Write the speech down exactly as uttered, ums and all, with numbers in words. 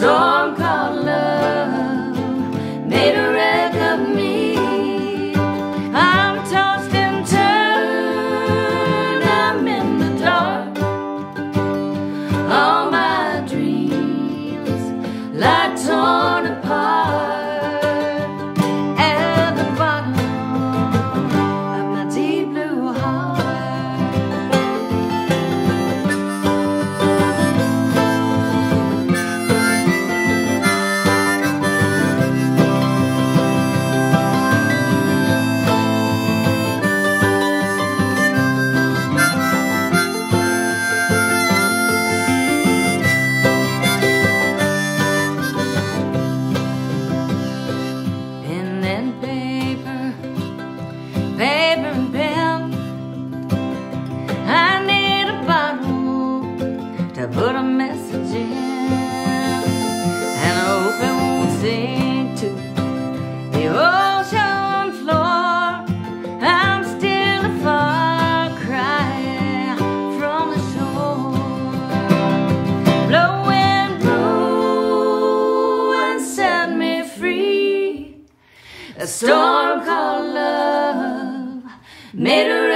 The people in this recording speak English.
storm called love made a wreck of me. I'm tossed and turned, I'm in the dark. All my dreams lie torn apart. At the bottom of my deep blue heart, put a message in, and I hope it won't sink to the ocean floor. I'm still a far cry from the shore. Blow and blow and set me free. A storm called love made a